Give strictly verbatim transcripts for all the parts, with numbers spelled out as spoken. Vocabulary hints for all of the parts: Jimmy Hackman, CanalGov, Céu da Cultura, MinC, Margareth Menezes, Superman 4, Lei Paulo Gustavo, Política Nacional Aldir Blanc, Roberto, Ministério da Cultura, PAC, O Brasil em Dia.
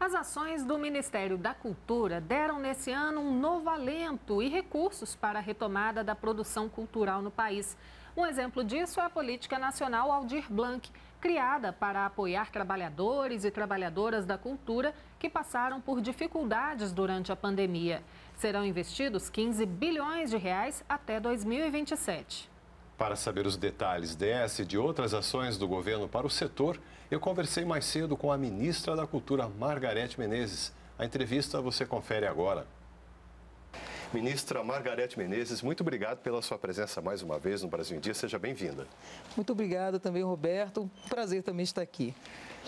As ações do Ministério da Cultura deram nesse ano um novo alento e recursos para a retomada da produção cultural no país. Um exemplo disso é a Política Nacional Aldir Blanc, criada para apoiar trabalhadores e trabalhadoras da cultura que passaram por dificuldades durante a pandemia. Serão investidos quinze bilhões de reais até dois mil e vinte e sete. Para saber os detalhes dessa e de outras ações do governo para o setor, eu conversei mais cedo com a ministra da Cultura, Margareth Menezes. A entrevista você confere agora. Ministra Margareth Menezes, muito obrigado pela sua presença mais uma vez no Brasil em Dia. Seja bem-vinda. Muito obrigada também, Roberto. Prazer também estar aqui.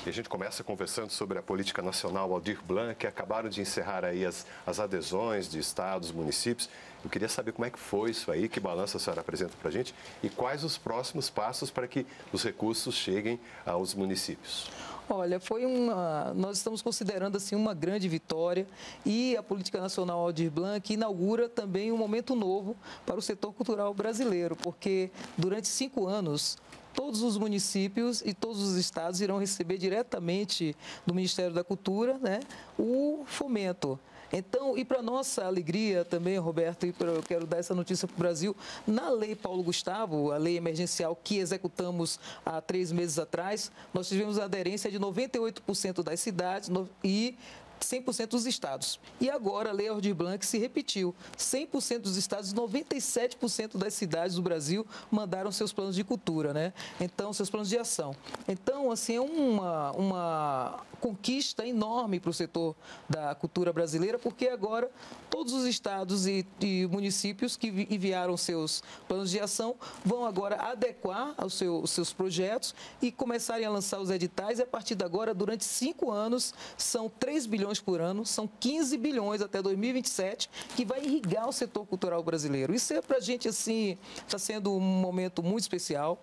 E a gente começa conversando sobre a Política Nacional Aldir Blanc, que acabaram de encerrar aí as, as adesões de estados, municípios. Eu queria saber como é que foi isso aí, que balanço a senhora apresenta para a gente e quais os próximos passos para que os recursos cheguem aos municípios. Olha, foi uma, nós estamos considerando assim uma grande vitória, e a Política Nacional Aldir Blanc inaugura também um momento novo para o setor cultural brasileiro, porque durante cinco anos todos os municípios e todos os estados irão receber diretamente do Ministério da Cultura, né, o fomento. Então, e para nossa alegria também, Roberto, e pra, eu quero dar essa notícia para o Brasil, na Lei Paulo Gustavo, a lei emergencial que executamos há três meses atrás, nós tivemos a aderência de noventa e oito por cento das cidades e cem por cento dos estados. E agora a Lei Aldir Blanc se repetiu. cem por cento dos estados e noventa e sete por cento das cidades do Brasil mandaram seus planos de cultura, né? Então, seus planos de ação. Então, assim, é uma, uma conquista enorme para o setor da cultura brasileira, porque agora todos os estados e, e municípios que enviaram seus planos de ação vão agora adequar aos seus, seus projetos e começarem a lançar os editais. E a partir de agora, durante cinco anos, são três bilhões por ano, são quinze bilhões até dois mil e vinte e sete, que vai irrigar o setor cultural brasileiro. Isso é para a gente, assim, está sendo um momento muito especial.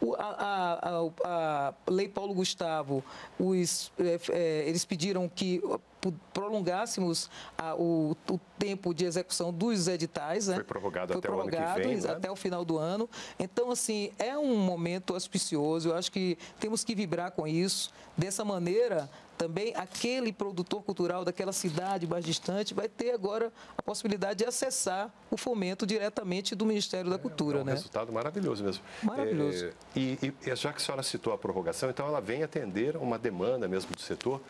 O, a, a, a Lei Paulo Gustavo, os, é, eles pediram que prolongássemos a, o, o tempo de execução dos editais, né? Foi prorrogado, Foi até, prorrogado o ano que vem, né? Até o final do ano. Então, assim, é um momento auspicioso. Eu acho que temos que vibrar com isso. Dessa maneira, também aquele produtor cultural daquela cidade mais distante vai ter agora a possibilidade de acessar o fomento diretamente do Ministério da Cultura. É um, né? Resultado maravilhoso mesmo. Maravilhoso. É, e, e já que a senhora citou a prorrogação, então ela vem atender uma demanda mesmo do setor.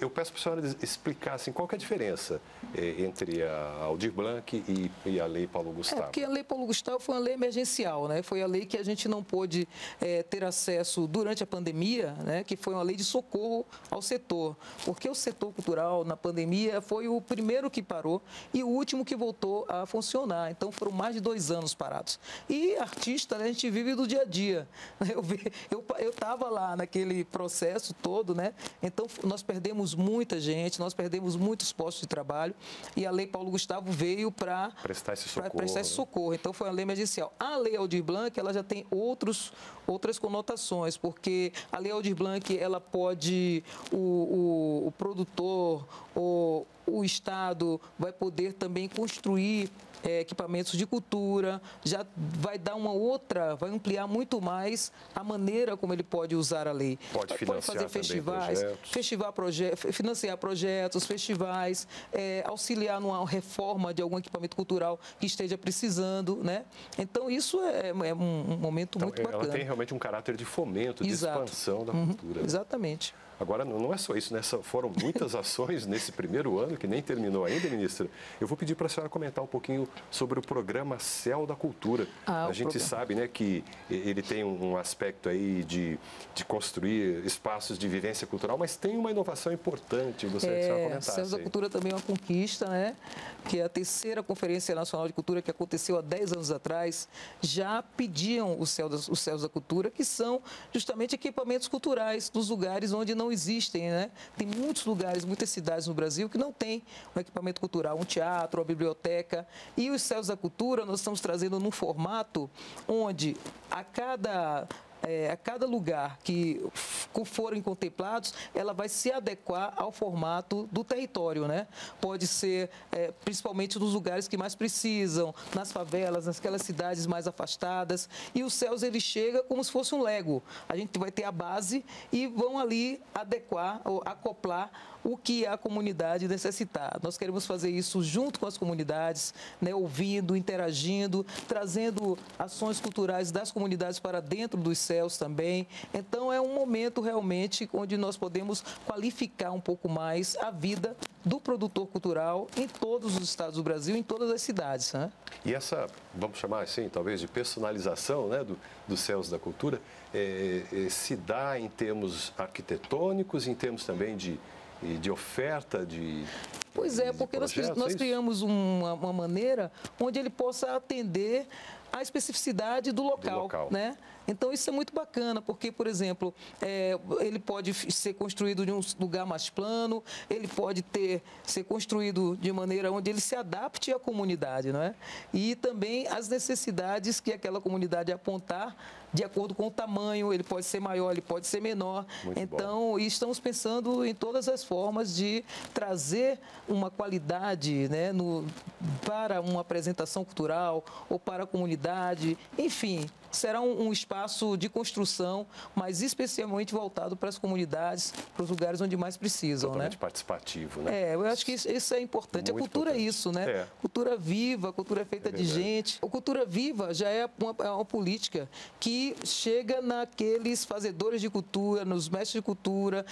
Eu peço para a senhora explicar assim, qual que é a diferença eh, entre a Aldir Blanc e, e a Lei Paulo Gustavo. É, porque a Lei Paulo Gustavo foi uma lei emergencial, né? Foi a lei que a gente não pôde eh, ter acesso durante a pandemia, né? Que foi uma lei de socorro ao setor, porque o setor cultural na pandemia foi o primeiro que parou e o último que voltou a funcionar. Então, foram mais de dois anos parados. E artista, né, a gente vive do dia a dia. Eu eu, eu estava lá naquele processo todo, né? Então, nós perdemos muita gente, nós Nós perdemos muitos postos de trabalho e a Lei Paulo Gustavo veio para prestar esse socorro. Prestar esse socorro. Então, foi a lei emergencial. A Lei Aldir Blanc, ela já tem outros, outras conotações, porque a Lei Aldir Blanc, ela pode, o, o, o produtor, o, o Estado vai poder também construir É, equipamentos de cultura, já vai dar uma outra, vai ampliar muito mais a maneira como ele pode usar a lei. Pode financiar, pode fazer festivais, projetos. Festivar proje financiar projetos, festivais, é, auxiliar numa reforma de algum equipamento cultural que esteja precisando, né? Então, isso é, é um momento então, muito ela bacana. Ela tem realmente um caráter de fomento, de Exato. Expansão da uhum, cultura. Exatamente. Agora, não é só isso, né? Foram muitas ações nesse primeiro ano, que nem terminou ainda, ministra. Eu vou pedir para a senhora comentar um pouquinho sobre o programa Céu da Cultura. Ah, a gente programa. sabe, né, que ele tem um aspecto aí de, de construir espaços de vivência cultural, mas tem uma inovação importante, eu gostaria é, que a senhora comentasse. O Céu da Cultura também é uma conquista, né? Que a terceira Conferência Nacional de Cultura, que aconteceu há dez anos atrás, já pediam o Céu da, os Céus da Cultura, que são justamente equipamentos culturais dos lugares onde não existem, né? Tem muitos lugares, muitas cidades no Brasil que não tem um equipamento cultural, um teatro, uma biblioteca. E os Céus da Cultura nós estamos trazendo num formato onde a cada... É, a cada lugar que forem contemplados, ela vai se adequar ao formato do território, né? Pode ser é, principalmente nos lugares que mais precisam, nas favelas, naquelas cidades mais afastadas. E o Céus, ele chega como se fosse um Lego. A gente vai ter a base e vão ali adequar ou acoplar o que a comunidade necessitar. Nós queremos fazer isso junto com as comunidades, né, ouvindo, interagindo, trazendo ações culturais das comunidades para dentro dos céus também. Então, é um momento realmente onde nós podemos qualificar um pouco mais a vida do produtor cultural em todos os estados do Brasil, em todas as cidades, né? E essa, vamos chamar assim, talvez de personalização, né, do, dos céus da cultura, é, é, se dá em termos arquitetônicos, em termos também de, de oferta, de... Pois é, porque nós, nós criamos uma, uma maneira onde ele possa atender a especificidade do local, do local. Né? Então, isso é muito bacana, porque, por exemplo, é, ele pode ser construído de um lugar mais plano, ele pode ter, ser construído de maneira onde ele se adapte à comunidade, não é? E também as necessidades que aquela comunidade apontar, de acordo com o tamanho, ele pode ser maior, ele pode ser menor. Muito então, bom. Estamos pensando em todas as formas de trazer uma qualidade, né, no, para uma apresentação cultural ou para a comunidade, enfim... Será um, um espaço de construção, mas especialmente voltado para as comunidades, para os lugares onde mais precisam. Totalmente, né? Participativo, né? É, eu acho que isso, isso é importante. Muito a cultura importante. É isso, né? É. Cultura viva, cultura feita é de gente. A cultura viva já é uma, é uma política que chega naqueles fazedores de cultura, nos mestres de cultura,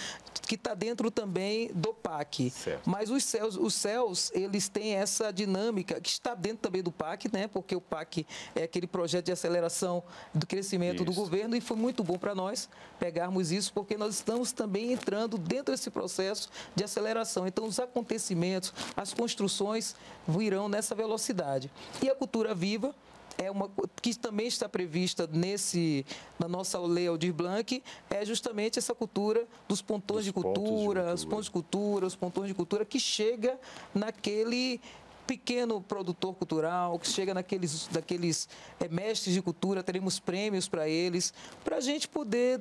que está dentro também do PAC. Certo. Mas os céus, os céus, eles têm essa dinâmica que está dentro também do PAC, né? Porque o PAC é aquele projeto de aceleração do crescimento isso. do governo, e foi muito bom para nós pegarmos isso, porque nós estamos também entrando dentro desse processo de aceleração. Então, os acontecimentos, as construções virão nessa velocidade. E a cultura viva é uma que também está prevista nesse, na nossa Lei Aldir Blanc, é justamente essa cultura dos pontões de cultura, os pontos de cultura, os pontões de cultura que chega naquele... pequeno produtor cultural, que chega naqueles, daqueles é, mestres de cultura, teremos prêmios para eles, para a gente poder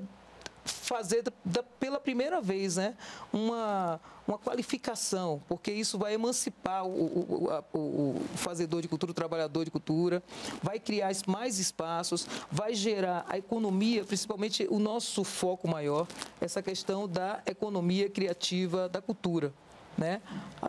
fazer da, da, pela primeira vez, né, uma, uma qualificação, porque isso vai emancipar o, o, a, o fazedor de cultura, o trabalhador de cultura, vai criar mais espaços, vai gerar a economia, principalmente o nosso foco maior, essa questão da economia criativa da cultura. Né?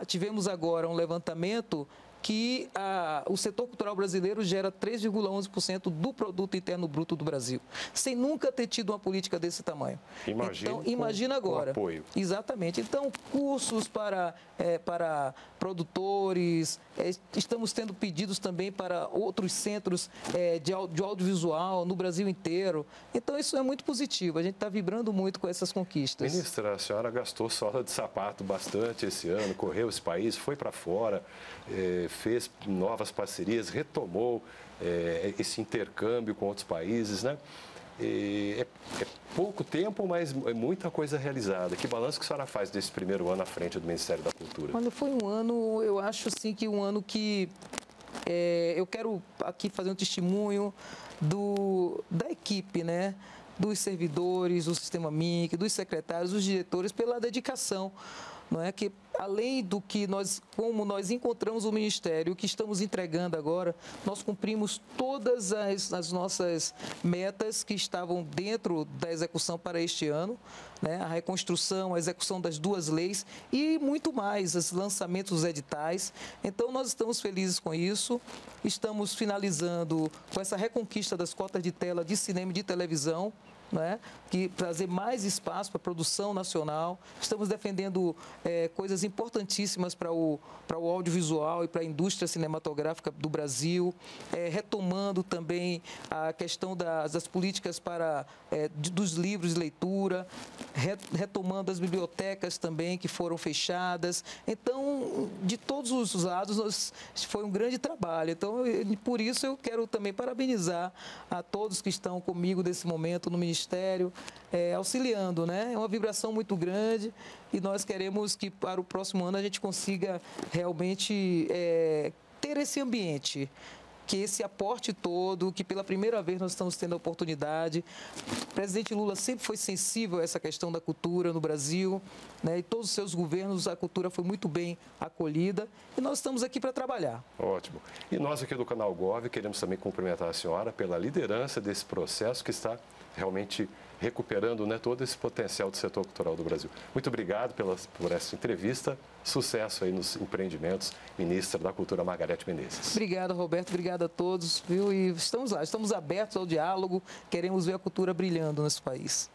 Tivemos agora um levantamento que a, o setor cultural brasileiro gera três vírgula onze por cento do produto interno bruto do Brasil, sem nunca ter tido uma política desse tamanho. Imagina, então, imagina com, agora. Com apoio. Exatamente. Então, cursos para, é, para produtores, é, estamos tendo pedidos também para outros centros é, de, de audiovisual no Brasil inteiro. Então, isso é muito positivo. A gente está vibrando muito com essas conquistas. Ministra, a senhora gastou sola de sapato bastante esse ano, correu esse país, foi para fora, é... fez novas parcerias, retomou é, esse intercâmbio com outros países, né? E é, é pouco tempo, mas é muita coisa realizada. Que balanço que a senhora faz desse primeiro ano à frente do Ministério da Cultura? Olha, foi um ano, eu acho assim, que um ano que é, eu quero aqui fazer um testemunho do, da equipe, né? Dos servidores, do sistema MinC, dos secretários, dos diretores, pela dedicação. Não é que, além do que nós, como nós encontramos o Ministério, o que estamos entregando agora, nós cumprimos todas as, as nossas metas que estavam dentro da execução para este ano, né? A reconstrução, a execução das duas leis e muito mais, os lançamentos dos editais. Então, nós estamos felizes com isso, estamos finalizando com essa reconquista das cotas de tela de cinema e de televisão, né? Que trazer mais espaço para a produção nacional. Estamos defendendo é, coisas importantíssimas para o, para o audiovisual e para a indústria cinematográfica do Brasil, é, retomando também a questão das, das políticas para, é, de, dos livros de leitura, re, retomando as bibliotecas também que foram fechadas. Então, de todos os lados, nós, foi um grande trabalho. Então, eu, por isso, eu quero também parabenizar a todos que estão comigo nesse momento no Ministério. Ministério, é, auxiliando, né? É uma vibração muito grande e nós queremos que para o próximo ano a gente consiga realmente é, ter esse ambiente, que esse aporte todo, que pela primeira vez nós estamos tendo a oportunidade. O presidente Lula sempre foi sensível a essa questão da cultura no Brasil, né? E todos os seus governos, a cultura foi muito bem acolhida e nós estamos aqui para trabalhar. Ótimo. E nós aqui do CanalGov queremos também cumprimentar a senhora pela liderança desse processo que está realmente recuperando, né, todo esse potencial do setor cultural do Brasil. Muito obrigado pela, por essa entrevista. Sucesso aí nos empreendimentos, ministra da Cultura, Margareth Menezes. Obrigada, Roberto. Obrigada a todos, viu? E estamos lá, estamos abertos ao diálogo. Queremos ver a cultura brilhando nesse país.